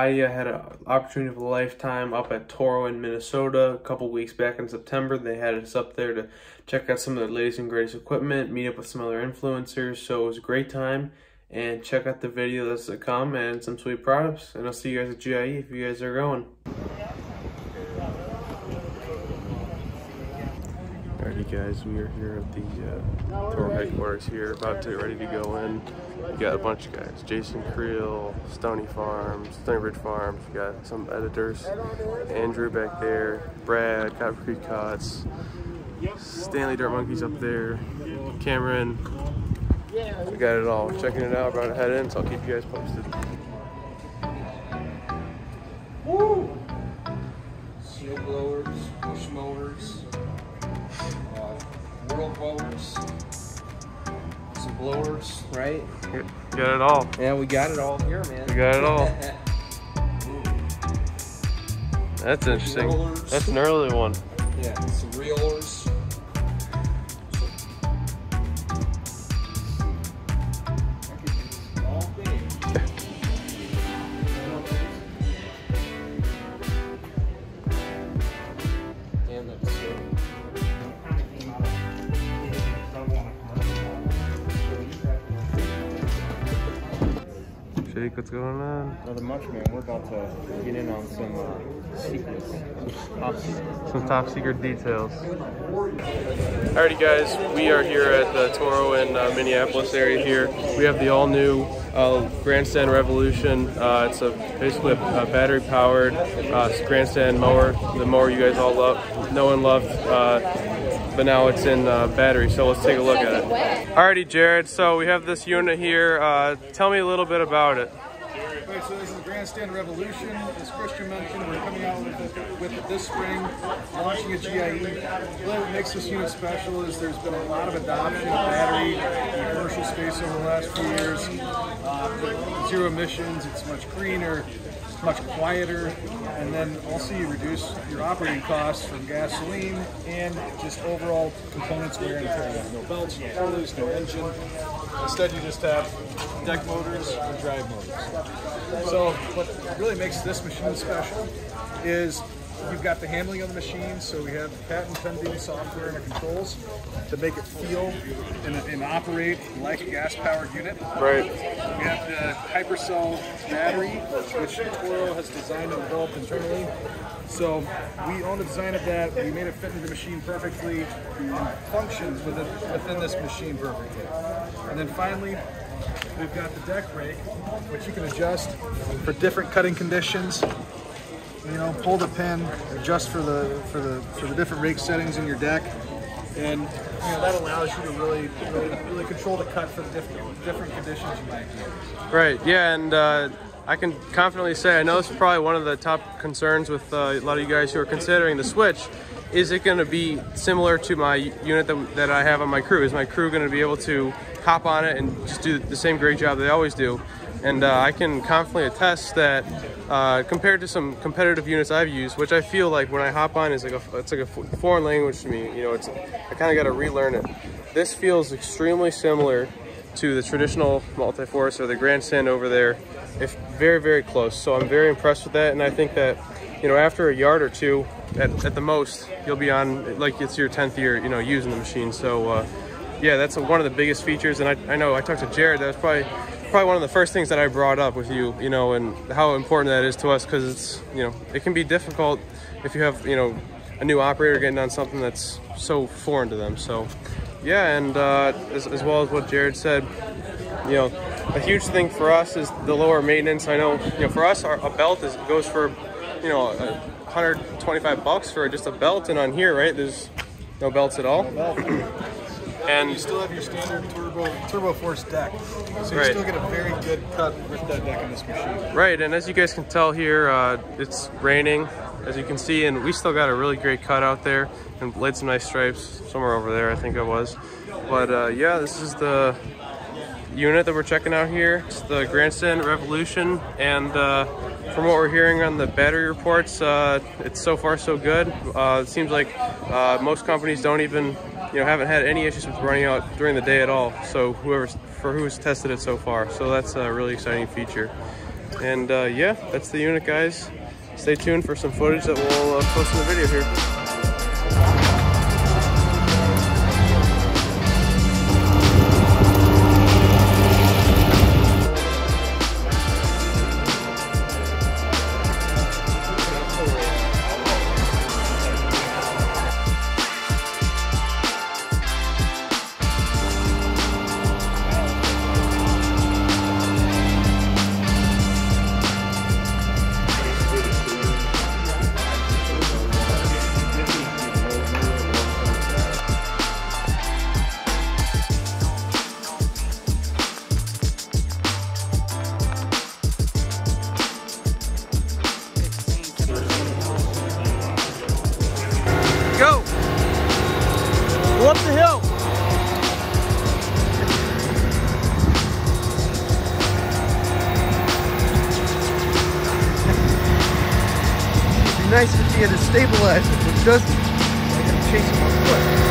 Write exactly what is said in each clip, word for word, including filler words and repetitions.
I uh, had an opportunity of a lifetime up at Toro in Minnesota a couple weeks back in September. They had us up there to check out some of the latest and greatest equipment, meet up with some other influencers. So it was a great time, and check out the video that's to come and some sweet products. And I'll see you guys at G I E if you guys are going. Alrighty guys, we are here at the uh, Toro headquarters here, about to get ready to go in. We got a bunch of guys, Jason Creel, Stony Farms, Stony Bridge Farms, we got some editors, Andrew back there, Brad, Cotter Creek Cots, Stanley Dirt Monkeys up there, Cameron. We got it all. We're checking it out, about to head in, so I'll keep you guys posted. Woo! Seal blowers, push mowers, uh, whirl blowers, some blowers, right? We got it all. Yeah, we got it all here, man. We got it all. That's interesting. Rollers. That's an early one. Yeah, some reelers. Jake, what's going on? Another much, man. We're about to get in on some uh, secrets. Some, some top secret details. Alrighty guys, we are here at the Toro in uh, Minneapolis area here. We have the all new uh, Grandstand Revolution. Uh, it's a basically a, a battery powered uh, Grandstand mower. The mower you guys all love. No one loved. Uh, But now it's in uh, battery, so let's take a look at it. Alrighty, Jared, so we have this unit here. Uh, tell me a little bit about it. Alright, so this is the Grandstand Revolution. As Christian mentioned, we're coming out with it, with it this spring, launching a G I E. What makes this unit special is there's been a lot of adoption of battery in the commercial space over the last few years. Uh, zero emissions, it's much greener, much quieter, and then also you reduce your operating costs from gasoline and just overall components wear and tear. No belts, no pullers, no engine. Instead you just have deck motors and drive motors. So what really makes this machine special is you've got the handling of the machine, so we have patent pending software and the controls to make it feel and, and operate like a gas-powered unit. Right. We have the hypercell battery, which Toro has designed and developed internally. So we own the design of that. We made it fit into the machine perfectly. It functions within, within this machine perfectly. And then finally, we've got the deck brake, which you can adjust for different cutting conditions. You know, pull the pin, adjust for the for the for the different rake settings in your deck, and you know, that allows you to really really, really control the cut for the different different conditions you might use. Right. Yeah, and uh, I can confidently say I know this is probably one of the top concerns with uh, a lot of you guys who are considering the switch. Is it going to be similar to my unit that that I have on my crew? Is my crew going to be able to hop on it and just do the same great job they always do? And uh, I can confidently attest that uh, compared to some competitive units I've used, which I feel like when I hop on is like a, it's like a foreign language to me. You know, it's I kind of got to relearn it. This feels extremely similar to the traditional Multiforce or the Grandstand over there. It's very, very close. So I'm very impressed with that, and I think that you know after a yard or two, at, at the most, you'll be on like it's your tenth year, you know, using the machine. So uh, yeah, that's a, one of the biggest features. And I, I know I talked to Jared. That was probably. Probably one of the first things that I brought up with you, you know, and how important that is to us, because it's, you know, it can be difficult if you have, you know, a new operator getting on something that's so foreign to them. So, yeah, and uh, as, as well as what Jared said, you know, a huge thing for us is the lower maintenance. I know, you know, for us, our, a belt is, goes for, you know, one hundred twenty-five bucks for just a belt, and on here, right, there's no belts at all. And you still have your standard turbo turbo force deck, so you right. still get a very good cut with that deck in this machine. Right, and as you guys can tell here, uh, it's raining, as you can see, and we still got a really great cut out there, and laid some nice stripes somewhere over there, I think it was. But uh, yeah, this is the unit that we're checking out here. It's the Grandstand Revolution, and uh, from what we're hearing on the battery reports, uh, it's so far so good. Uh, it seems like uh, most companies don't even. You know, haven't had any issues with running out during the day at all. So whoever's for who's tested it so far. So that's a really exciting feature. And uh, yeah, that's the unit, guys. Stay tuned for some footage that we'll uh, post in the video here. Nice if she had a stabilizer, which doesn't. I gotta chase him on foot.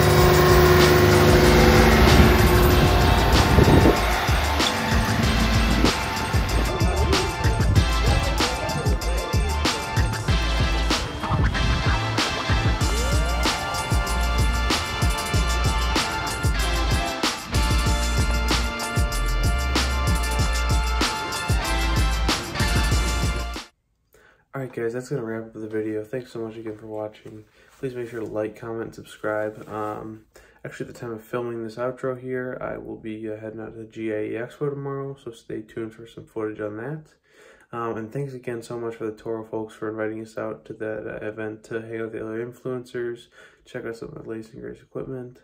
Alright guys, that's going to wrap up the video. Thanks so much again for watching. Please make sure to like, comment, subscribe. Um, actually, at the time of filming this outro here, I will be uh, heading out to the G I E Expo tomorrow, so stay tuned for some footage on that. Um, and thanks again so much for the Toro folks for inviting us out to that uh, event to hang out with the other influencers, check out some of the latest and greatest equipment,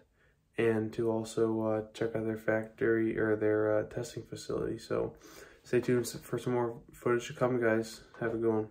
and to also uh, check out their factory or their uh, testing facility. So stay tuned for some more footage to come, guys. Have a good one.